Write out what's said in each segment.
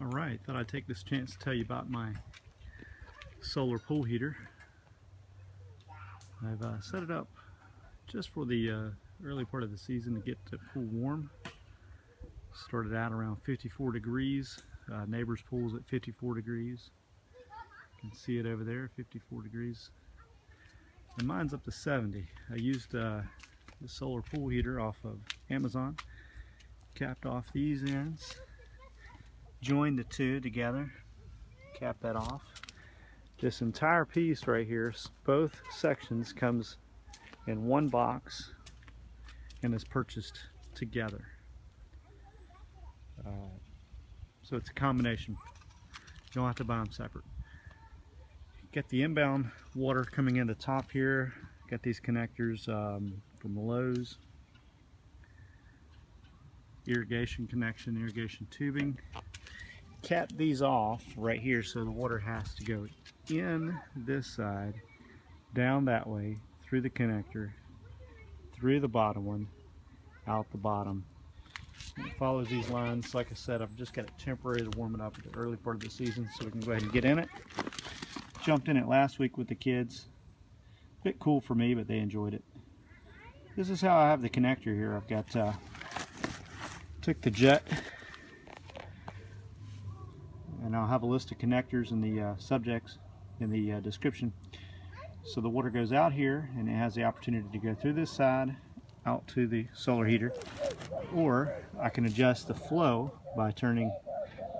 Alright, thought I'd take this chance to tell you about my solar pool heater. I've set it up just for the early part of the season to get the pool warm. Started out around 54 degrees. Neighbor's pool's at 54 degrees. You can see it over there, 54 degrees. And mine's up to 70. I used the solar pool heater off of Amazon. Capped off these ends, joined the two together, cap that off. This entire piece right here, both sections, comes in one box and is purchased together. So it's a combination. You don't have to buy them separate. Got the inbound water coming in the top here. Got these connectors from the Lowe's. Irrigation connection, irrigation tubing. Cap these off right here so the water has to go in this side, down that way, through the connector, through the bottom one, out the bottom. It follows these lines. Like I said, I've just got it temporary to warm it up at the early part of the season so we can go ahead and get in it. Jumped in it last week with the kids. A bit cool for me, but they enjoyed it. This is how I have the connector here. I've got took the jet, and I'll have a list of connectors in the subjects in the description. So the water goes out here and it has the opportunity to go through this side out to the solar heater, or I can adjust the flow by turning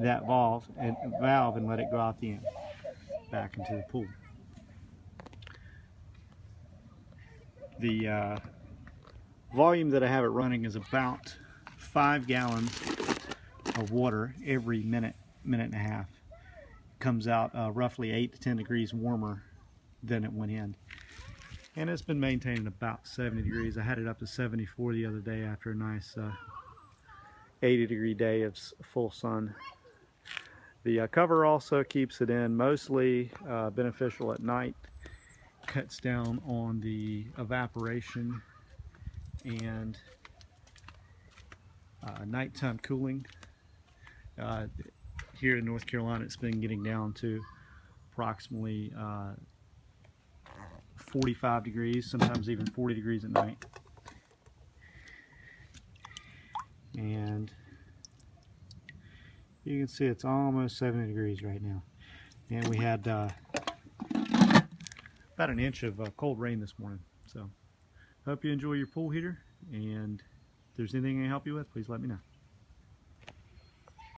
that valve and let it go out the end back into the pool. The volume that I have it running is about 5 gallons of water every minute and a half. It comes out roughly 8 to 10 degrees warmer than it went in, and it's been maintained about 70 degrees. I had it up to 74 the other day after a nice 80 degree day of full sun. The cover also keeps it in, mostly beneficial at night. Cuts down on the evaporation and nighttime cooling. Here in North Carolina, it's been getting down to approximately 45 degrees, sometimes even 40 degrees at night. And you can see it's almost 70 degrees right now. And we had about an inch of cold rain this morning. So, hope you enjoy your pool heater, and if there's anything I can help you with, please let me know.